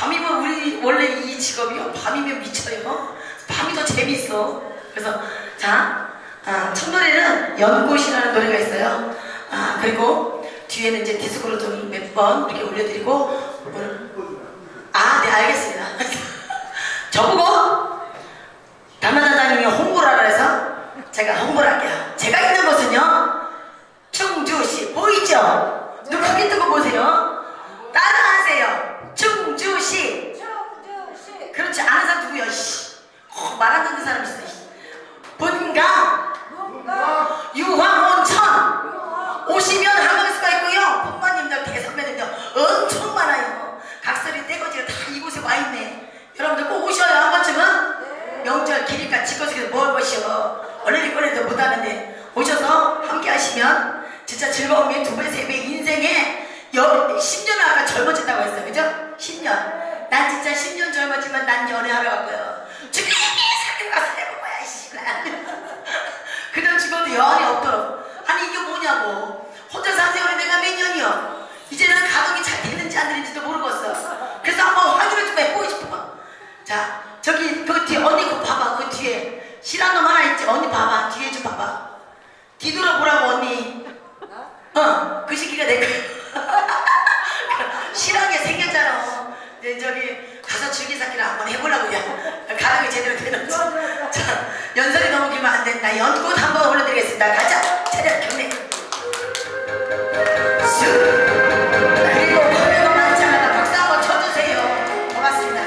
밤이면 우리 원래 이 직업이요. 밤이면 미쳐요. 밤이 더 재밌어. 그래서 자, 첫 노래는 연꽃이라는 노래가 있어요. 그리고 뒤에는 이제 디스코로 좀 몇 번 이렇게 올려드리고 오늘 네 알겠습니다. 저보고 담당자님이 홍보를 하라 해서 제가 홍보를 할게요. 제가 있는 곳은요 충주시 보이죠? 눈 크게 뜨고 보세요. 따라하세요. 충주시. 충주시. 그렇지. 아는 사람 누구요? 씨. 말 안 듣는 사람 있어요. 본가. 본가. 유황온천. 오시면 한강일 수가 있고요. 본관님들 대선배님들 엄청 많아요. 각설이 떼거지가 다 이곳에 와 있네. 여러분들 꼭 오셔요. 한 번쯤은. 네. 명절 길이니까 집거지에서 뭘 보시오. 원래 이번에도 못하는데 오셔서 함께 하시면 진짜 즐거움이 2배, 3배 인생에 10년 아까 젊어진다고 했어. 그죠? 10년. 난 진짜 10년 젊었지만 난 연애하러 갔고요. 죽이기 살려가 살려볼 거야. 이씨발. 그냥 죽어도 연애 없도록. 아니 이게 뭐냐고. 혼자 산 세월이 내가 몇 년이요. 이제는 가동이 잘 되는지 안 되는지도 모르겠어. 그래서 한번 확인을 좀 해보고 싶어. 자 저기 그 뒤에 언니 그 봐봐. 그 뒤에 실한 놈 하나 있지? 언니 봐봐. 뒤에 좀 봐봐. 뒤돌아보라고 언니. 그 시기가 내 거야. 실하게 생겼잖아. 이제 저기 가서 줄기삭기를 한번 해보라고 그냥. 가락이 제대로 되는지. 자, 연설이 너무 길면 안 된다. 연꽃 한번 올려드리겠습니다. 가자. 차렷 경례. 그리고 화면도 많지 않아도 박수 한번 쳐주세요. 고맙습니다.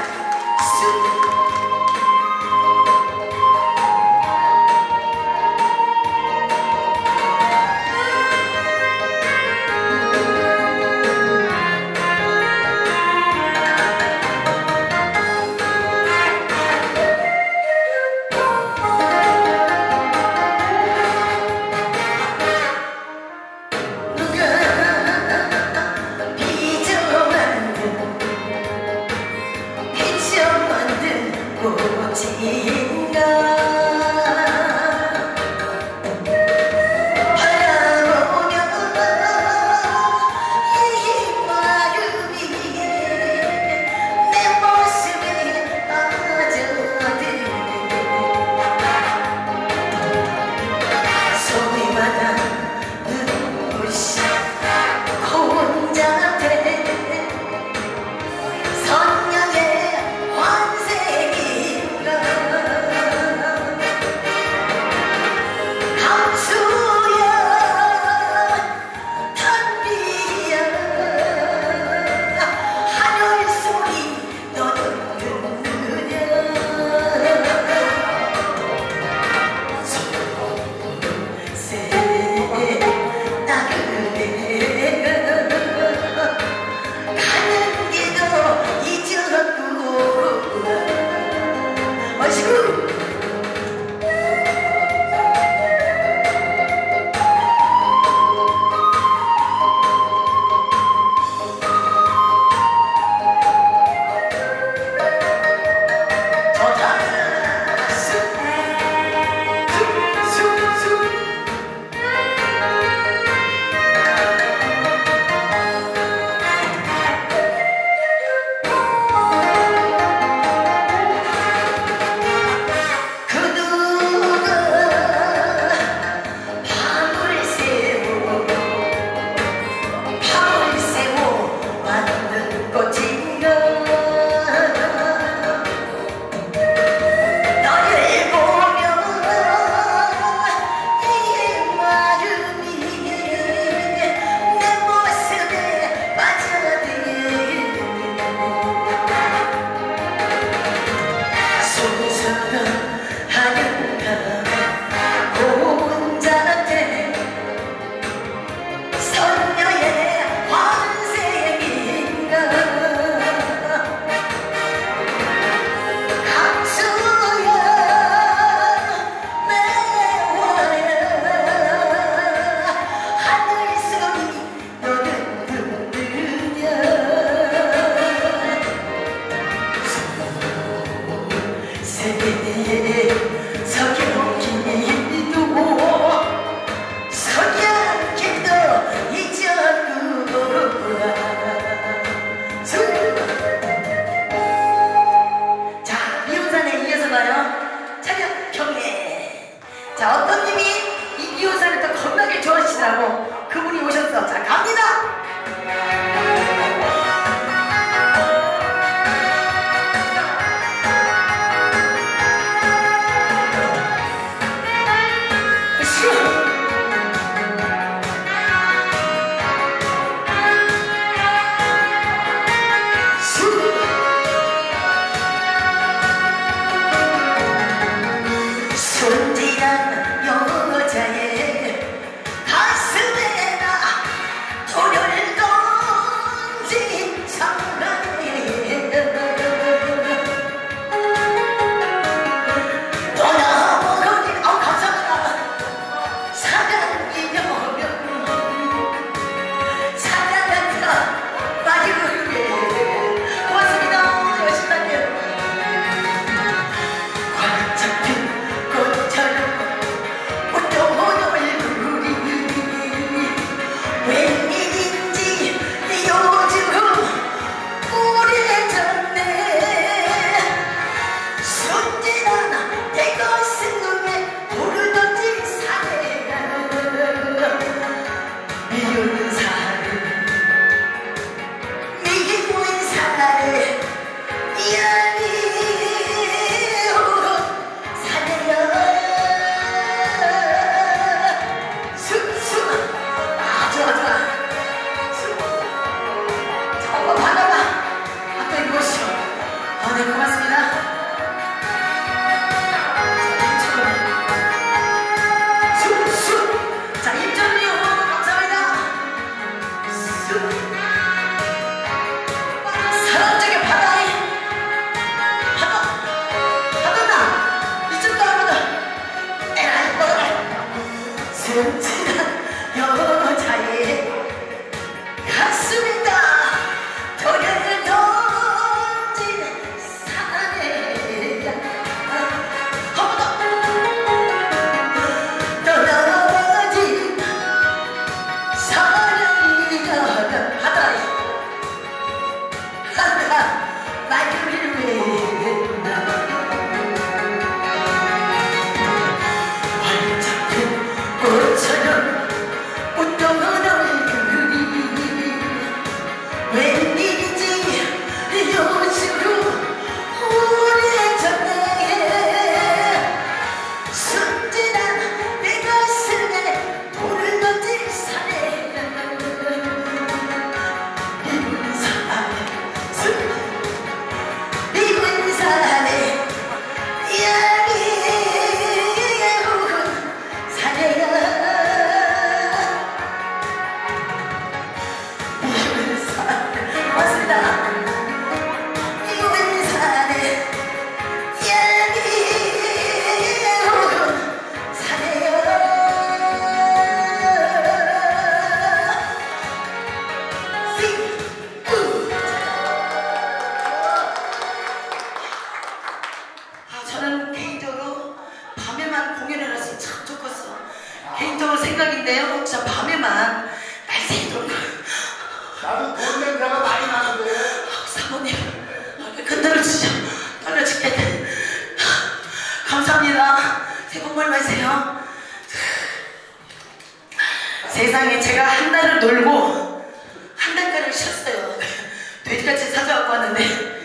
생각인데요. 진짜 밤에만 날새도록 나도 돈 냄새가 많이 나는데 사모님 그대로 주시죠. 떨려 죽겠네. 감사합니다. 새해 복 많이 받으세요. 세상에 제가 한 달을 놀고 한 달가를 쉬었어요. 돼지같이 사줘갖고 왔는데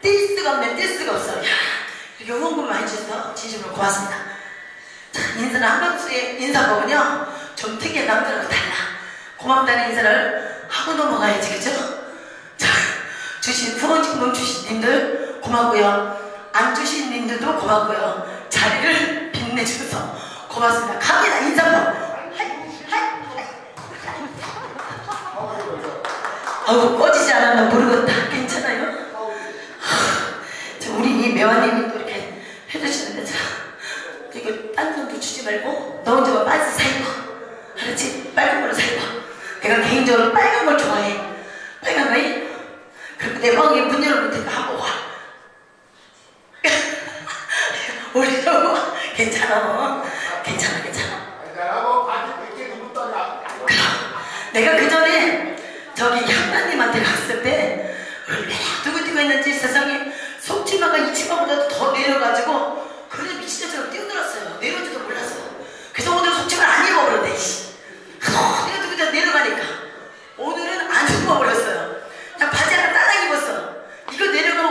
뛸 수가 없네. 뛸 수가 없어. 이렇게 후원금만 해주셔서 진심으로 고맙습니다. 인사는 한방수의 인사법은요 좀 특이해. 남들하고 달라. 고맙다는 인사를 하고 넘어가야지. 그죠? 자, 주신 후원금 주신 님들 고맙고요. 안 주신 님들도 고맙고요. 자리를 빛내주셔서 고맙습니다. 갑니다. 인사법. 어우 꺼지지 않았나 모르겠다. 괜찮아요? 자, 우리 이 매화님이 또 이렇게 해주시는데 자. 이거 딴 돈도 주지 말고 너 혼자만 빤스 살고 알았지? 빨간 걸로 살고. 내가 개인적으로 빨간 걸 좋아해. 빨간 거에 그리고 내 방에 문 열어놓을 테니까 한번 와. 올려고. 괜찮아 괜찮아 괜찮아. 내가 뭐 아직 몇개 누군다냐. 그럼 내가 그 전에 저기 향나님한테 갔을 때 얼마나 두고두고 했는지 세상에 속치마가 이 치마보다도 더 내려가지고 그래서 미친자처럼 뛰어들었어요. 내려오지도 몰랐어. 그래서 오늘 속침을 안 입어버렸네. 내가 그냥 내려가니까 오늘은 안 입어버렸어요. 그냥 바지 하나 따라 입었어. 이거 내려가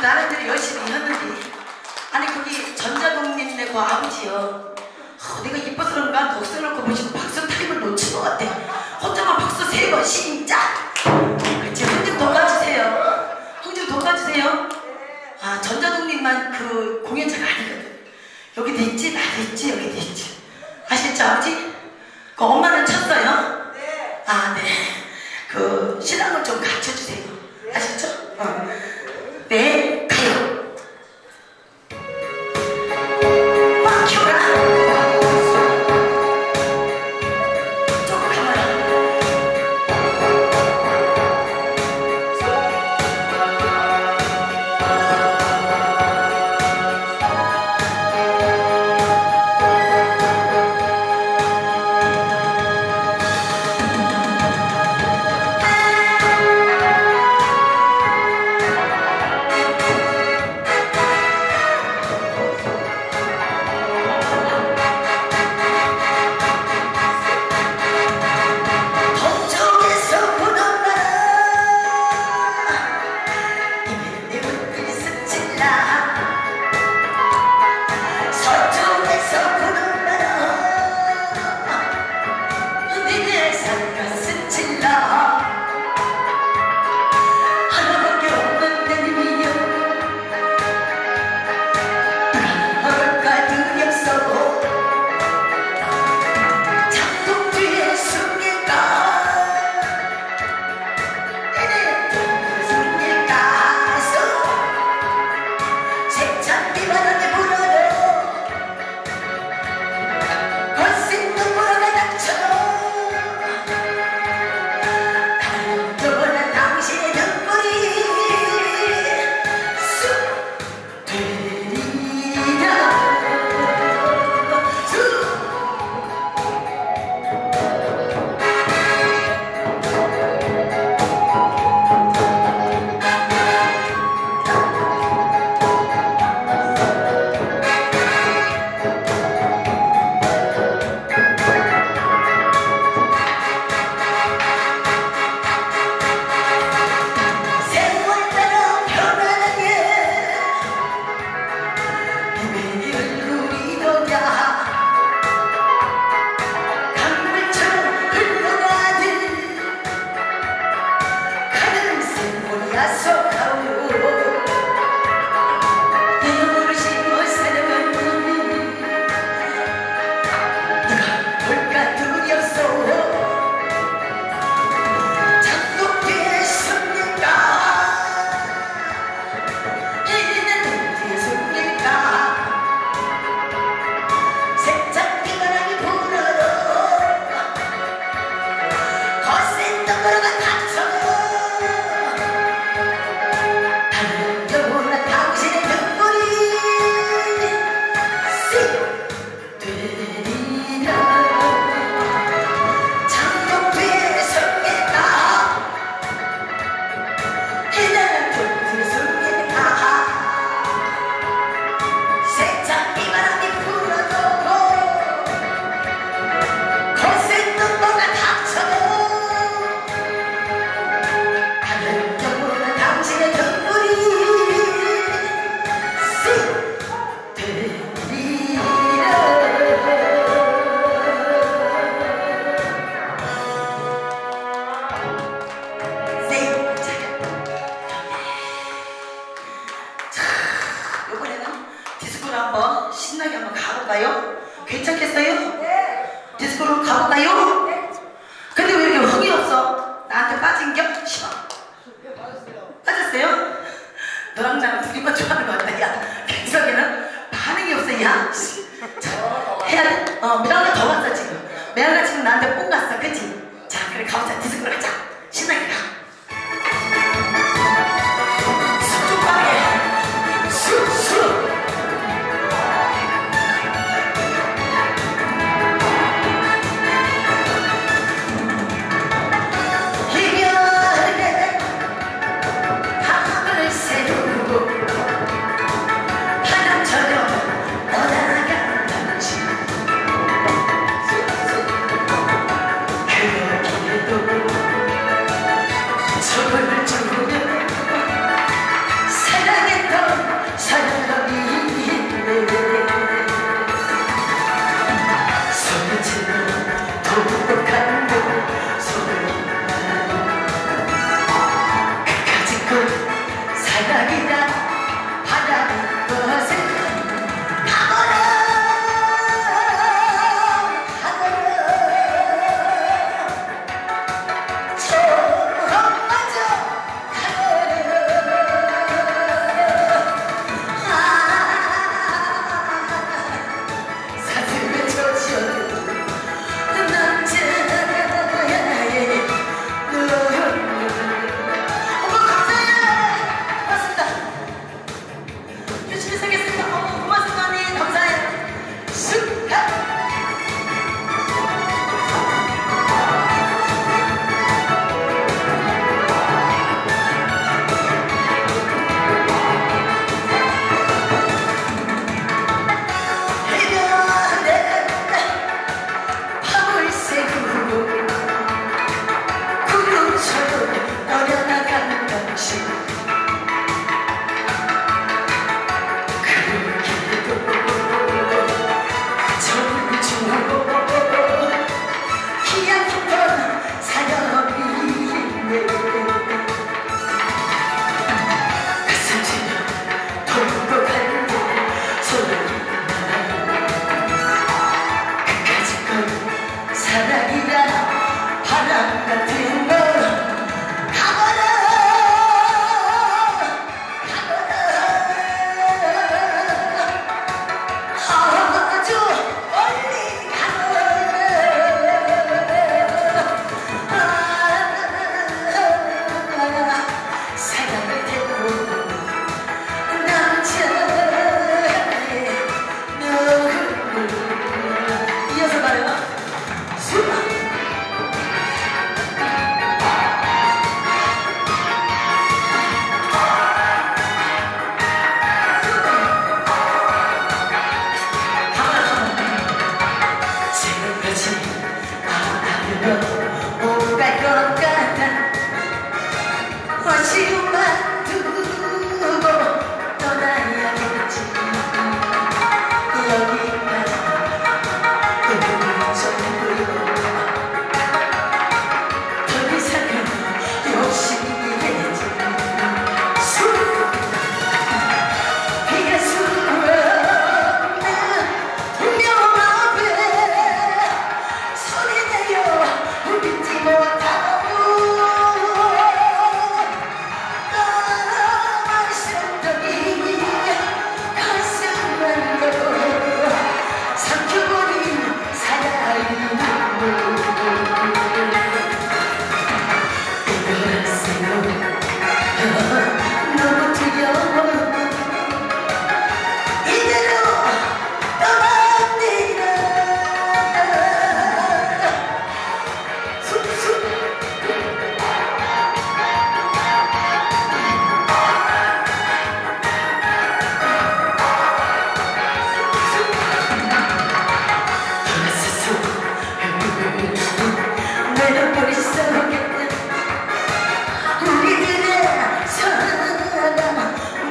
그래서 나름대로 열심히 했는데, 아니 거기 전자동님네 그 아버지요, 내가 이뻐서 그런가 독서 놓고 보시고 박수 타임을 놓친 것 같아. 혼자만 박수 3번 시작. 그렇지. 흥주 돈 가주세요. 흥주 돈 가주세요. 아, 전자동님만 그 공연자가 아니거든. 여기도 있지, 나도 있지, 여기도 있지. 아시겠죠 아버지? 그 엄마는 쳤어요? 네. 아, 네. 그 신랑을 좀 가르쳐주세요. 아시죠? 어. 네, 가요. 막혀라. 걸어가다 관심만 두고 떠나야겠지. 여기만 그분이 전부요. 더 이상은 욕심이 되지. 비가 수많은 운명 앞에 소리 내요 울리지 못하고 떠나갈 생각이 가슴만 걸어 삼켜버린 사랑을 너무 두려워 이대로 떠납니다. 숨숨 내가 버릴 수 없겠네. 우리들의 사랑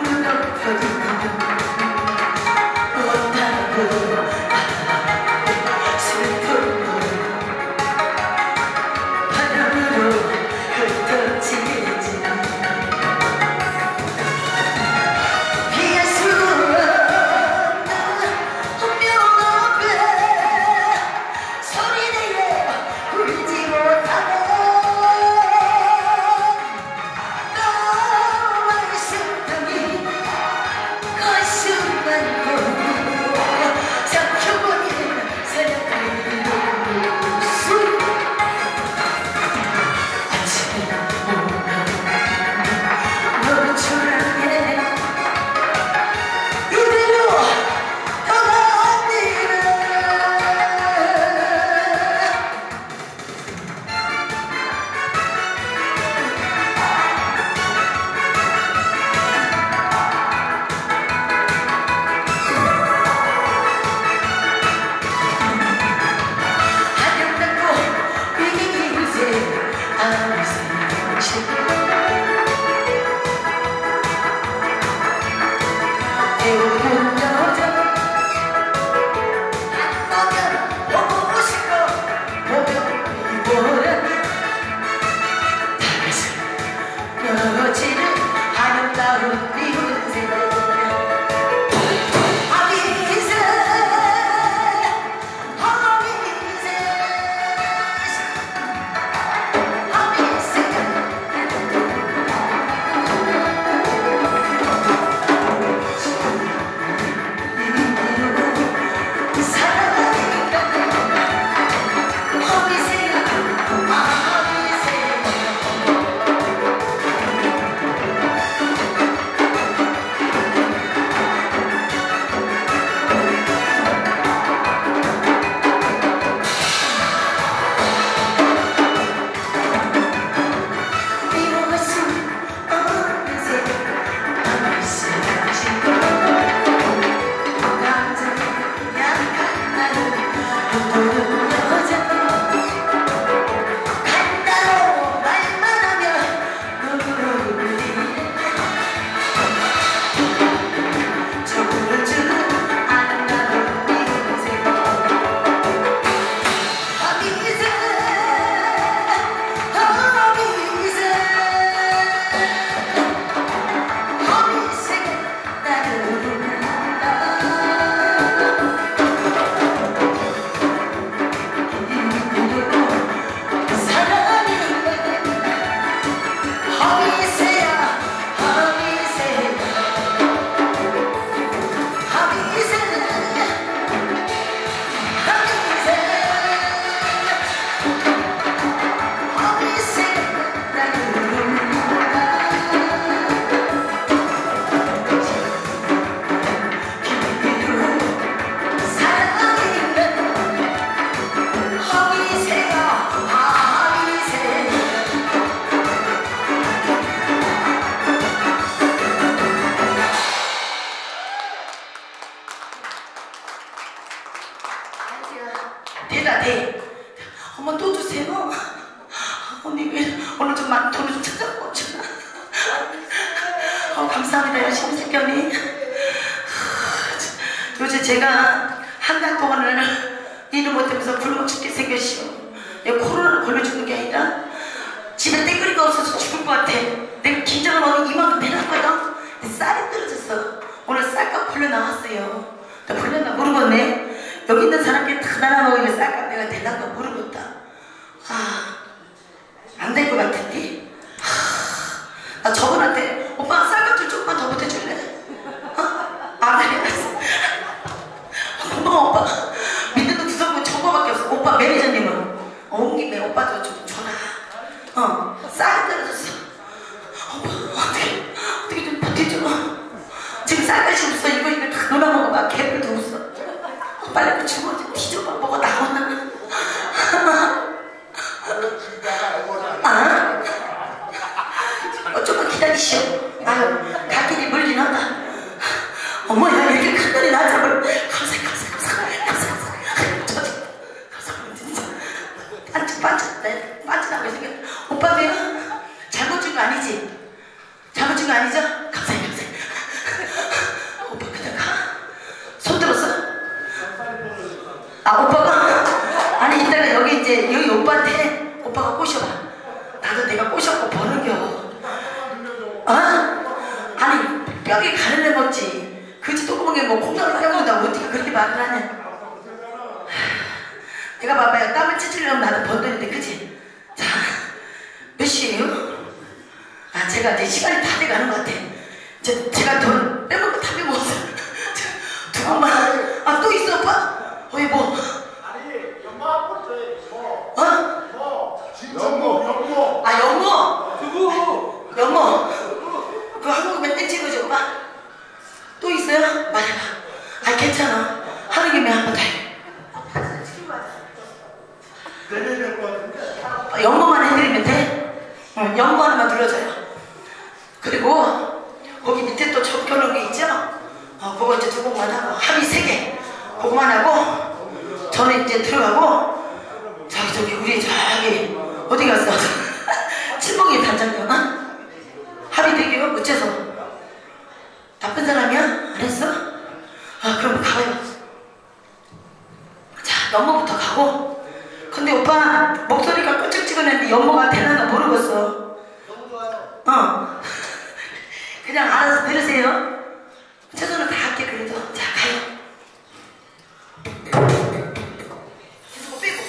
무너뜨리고 못하고 슬픔도 바람으로 흩어지지. 비가 수많은 운명 앞에 소리내어 울지 못하고 떠날 생각이 가슴만 걸고 삼켜버린 사랑을 수 아침에 오면 너무 초라해 이대로 떠납니다. 아름답고 이기기 그새 아무 생각 없이 배우는 여자 한번은 보고 싶어 보면 이보라 다가서 떨어지는 아름다운 미운새 하민새 하민새 하민새 막 돈을 찾아보고 주나. 감사합니다, 심세겸이. 요즘 제가 한 달 동안을 일을 못하면서 굶어 죽게 생겼어요. 내가 코로나를 걸려 죽는 게 아니라 집에 떼거리가 없어서 죽을 것 같아. 내가 긴장을 오늘 이만큼 해놨거든. 근데 쌀이 떨어졌어. 오늘 쌀값 걸려 나왔어요. 나 걸렸나 모르겠네. 여기 있는 사람들이 다 날아먹으면 쌀값 내가 대단한 거 모르겠다. 안 될 것 같은데. 나 저분한테 오빠 쌀값 좀 조금만 더 보태줄래? 안 해봤어. 고마워 오빠. 믿는 구성은 저거밖에 없어. 오빠 매니저님은 온 김에 오빠도 좀 줘라. 쌀이 떨어졌어. 오빠 어떻게 좀 보태줘. 지금 쌀값이 없어. 이거 다 놀아먹어. 막 개불도 없어. 빨리 붙이고 좀 뒤져봐. 뭐가 나오나. 조금 기다리시오. 갈 길이 멀긴 하다. 어머야, 이렇게 큰 돈이 나자고. 감사합니다. 진짜. 빠지라고 생겼다. 오빠 왜 잘못 준 거 아니지? 잘못 준 거 아니죠? 감사합니다. 오빠 그냥 가. 손 들었어? 오빠가? 아니, 이따가 여기 오빠한테 오빠가 꼬셔봐. 나도 내가 꼬셔갖고 버는겨. 아니 뼈에 가를 내먹지 그지 똥구멍에 뭐 콩나물 싸먹는다고 어떻게 그렇게 말을 하냐. 내가 봐봐요. 땀을 찢으려면 나도 번돈인데 그지? 자, 몇 시에요? 제가 이제 시간이 다 돼가는 것 같아. 제가 돈 빼먹고 다 빼먹었어. 누구만 또 있어 오빠? 뭐 아니 연마하고 뭐 연모 연모 그 한국 맨날 찍어줘 오빠. 또 있어요? 말해봐. 괜찮아. 하는 김에 한번 다 해. 연모만 해드리면 돼? 연모 하나만 눌러줘요. 그리고 거기 밑에 또 적혀놓은 게 있죠? 그거 이제 두 곡만 하고 합의 3개 그거만 하고 저는 이제 들어가고 저기 우리 저기 어디 갔어? 친목이 단장이야. 합의 되기로 어째서? 나쁜 사람이야? 안 했어? 그럼 가봐요. 자, 연모부터 가고. 근데 오빠 목소리가 끄적지근했는데 연모가 되나 모르겠어. 너무 좋아요. 그냥 알아서 들으세요. 최선을 다할게 그래도. 자, 가요. 계속 빼고.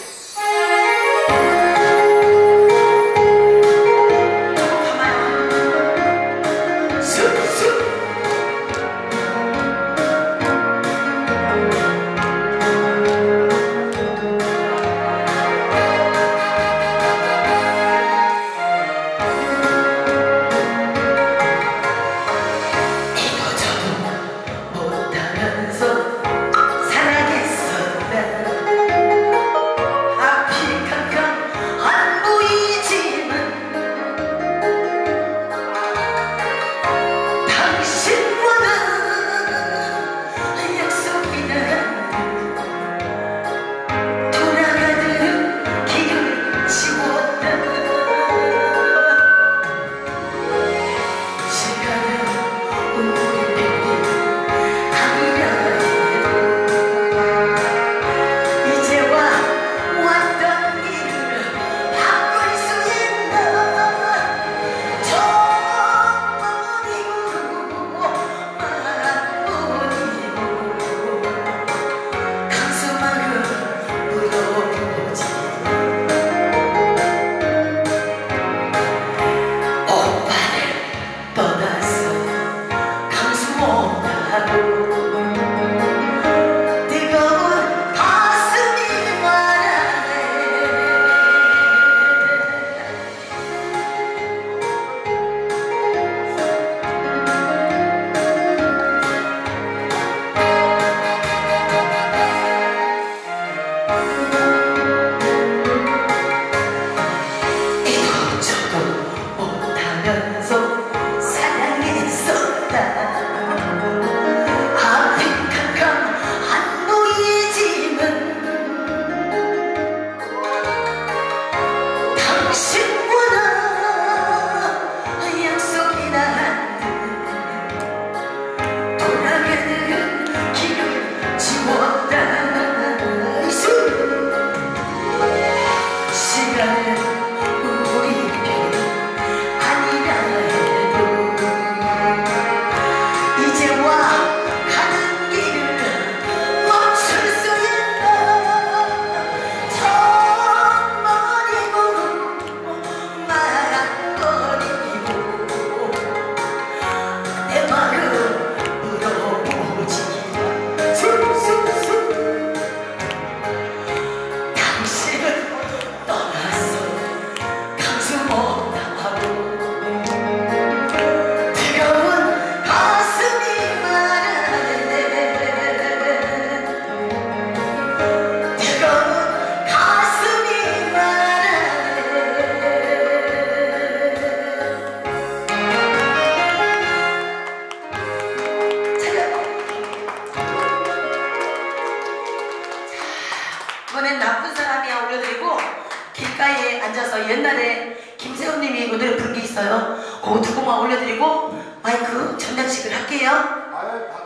있어요. 곡 두 곡만 올려드리고 마이크 전장식을 할게요.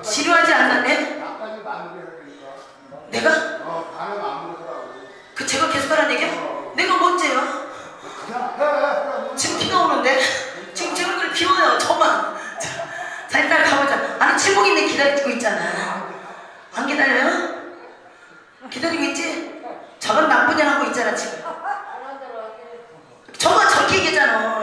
지루하지 않았네? 내가? 그 제가 계속 하라는 얘기야? 내가 뭔데요? 지금 비가 오는데? 지금 그래 비 오네요. 저만. 자 일단 가보자. 아니 칠곡인데 기다리고 있잖아. 안 기다려요? 기다리고 있지? 저건 나쁜 년 하고 있잖아 지금. 저거 저렇게 얘기잖아.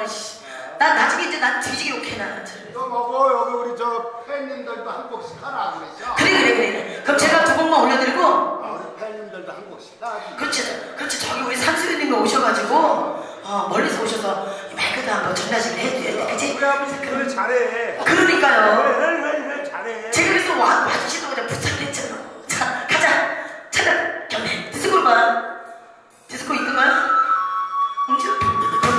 난 나중에 이제 난 뒤지게 욕해 나. 너 먹어 여기 우리 저 팬님들도 한 곡씩 하나 안 그랬죠? 그래. 그럼 제가 두 곡만 올려드리고. 우리 팬님들도 한 곡씩. 그렇지. 저기 우리 삼수님이 오셔가지고 멀리서 오셔서 말 그대로 한번 전달식을 해줘야 돼, 그치? 그래 잘해. 그러니까요. 그래 잘해. 제가 그래서 와주시도 그냥 부탁을 했잖아. 자 가자. 차단 경례 디스코로 가. 디스코 이끌까요? 응주?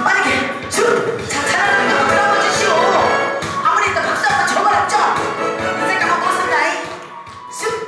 빠르게 슛! 자 잘하는 거 박수 한번 주시오. 아무리 일단 박수 한번 적어놨죠? 그 생각 한번 했습니다. 슛!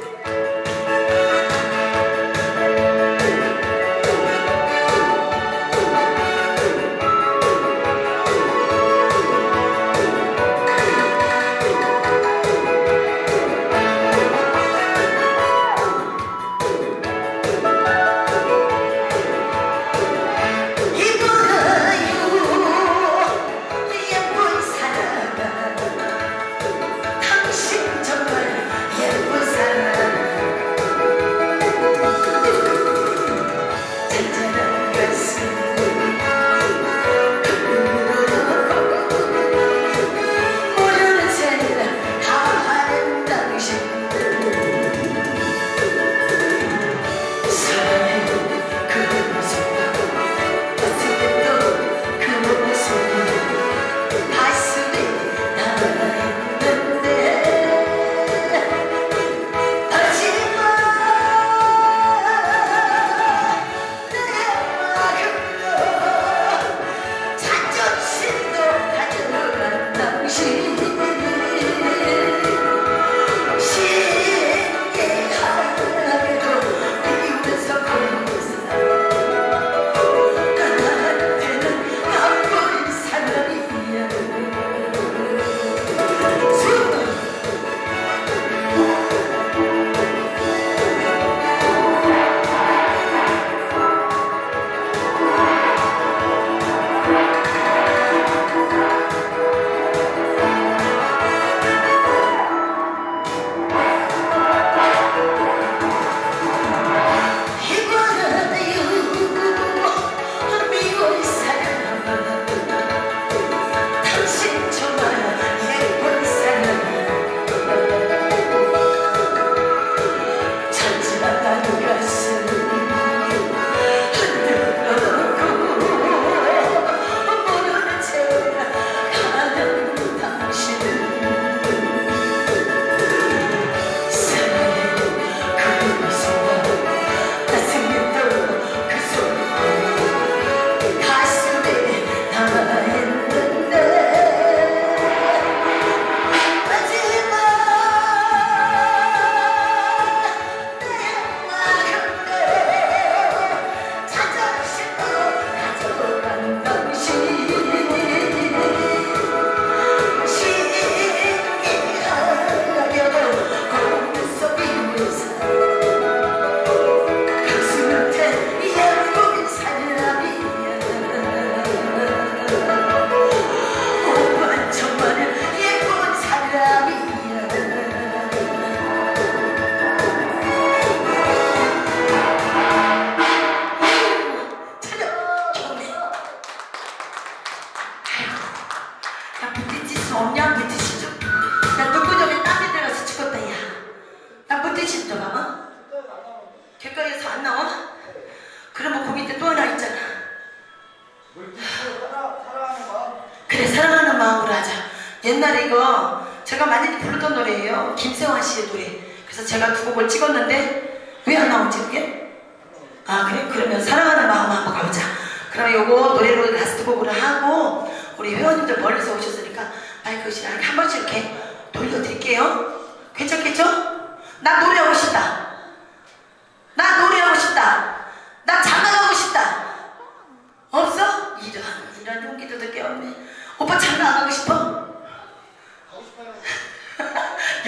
오빠 장난 안 하고 싶어? 가고 싶어요.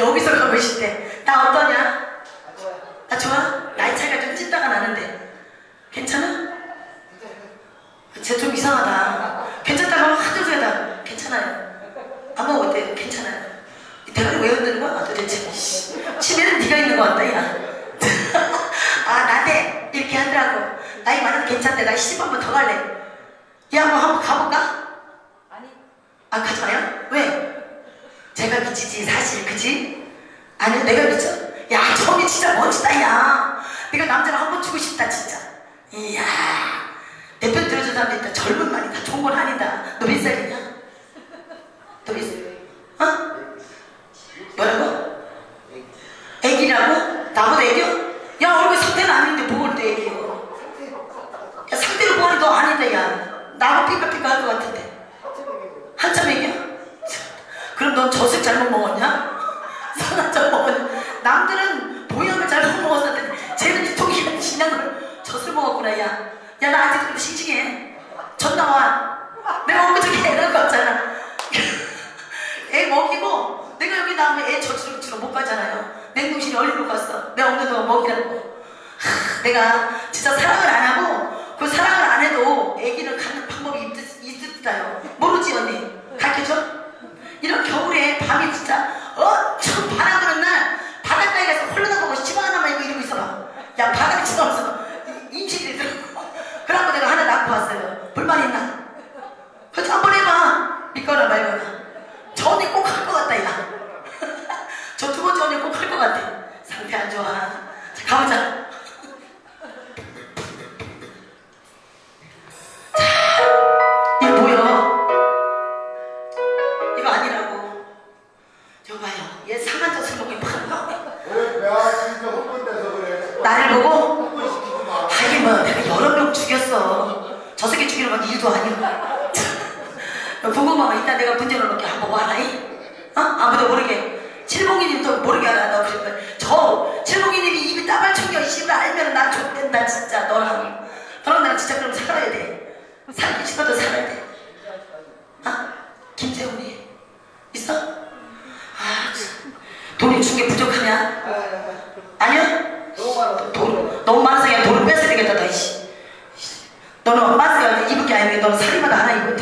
여기서 가고 싶대. 나 어떠냐? 나 좋아? 나이 차이가 좀 찐따가 나는데 괜찮아? 쟤 좀 이상하다. 괜찮다고 하면 하도 줘야 괜찮아요. 안 먹어도 돼. 괜찮아요. 대가리 왜 흔드는 거야? 도대체. 치매는 네가 있는 거 같다, 야. 아, 나네. 이렇게 하더라고. 나이 많아도 괜찮대. 나 시집 한번 더 갈래. 야, 뭐 한번 가볼까? 아니. 아, 가지 마요? 왜? 제가 미치지, 사실. 그지? 아니, 내가 미쳐? 야, 저기 진짜 멋지다, 야. 내가 남자를 한번 주고 싶다, 진짜. 이야. 내 편 들어준 사람도 있다. 젊은 말이다. 좋은 건 아니다. 너 몇 살이냐? 너 몇 살? 어? 뭐라고? 애기라고? 나보다 애기야? 야, 얼굴 상태는 아닌데 뭘 또 애기야? 야, 상태로 보니 너 아니다, 야. 나가 삐까삐까 할 것 같은데. 한참 애기야? 그럼 넌 젖을 잘못 먹었냐? 상한 젖 먹었냐? 남들은 보양을 잘못 먹었는데 쟤는 유통기한이 지난 걸 젖을 먹었구나, 야. 야, 나 아직도 싱싱해. 젖 나와. 내가 엊그저께 애를 봤잖아. 애 먹이고 내가 여기 나오면 애 저주로 주로 못 가잖아요. 냉동실이 얼리로 갔어. 내가 없는 동안 먹이라고. 하, 내가 진짜 사랑을 안 하고 그 사랑을 안 해도 애기를 갖는 방법이 있을까요? 모르지 언니? 가르쳐줘? 이런 겨울에 밤에 진짜 엄청 바람 부는 날 바닷가에 가서 홀로나가고 치마 하나만 입고 이러고 있어봐. 야, 바닥에 치마면서 임신이 되더라고. 그래갖고 내가 하나 낳고 왔어요. 불만 있나? 그래서 한번 해봐. 믿거나 말거나. 저 언니 꼭 할 것 같다, 야. 저 두 번째 언니 꼭 할 것 같아. 상태 안 좋아. 자, 가보자. 자, 이거 뭐야? 이거 아니라고. 여봐요. 얘 상한 젖을 먹고 파는 거야. 왜 내가 진짜 흥분돼서 그래? 나를 보고? 하긴 뭐 내가 여러 명 죽였어. 저 새끼 죽이는 건 일도 아니야. 보고만 이따 내가 문제를 놓게 한번 와라이? 어? 아무도 모르게. 칠봉이님도 모르게 하라. 너 그랬더니 저 칠봉이님이 입이 따발총겨 이씨를 알면 난 좆된다 진짜. 너랑 나랑 진짜 그럼 살아야 돼. 살기 싫어도 살아야 돼. 아? 김세훈이 있어? 아, 돈이 준 게 부족하냐? 아니야? 너무 많아서 그냥 돈을 뺏어야 되겠다. 너 이씨 너는 많아서 입을 게 아니면 너는 살이마다 하나 입어.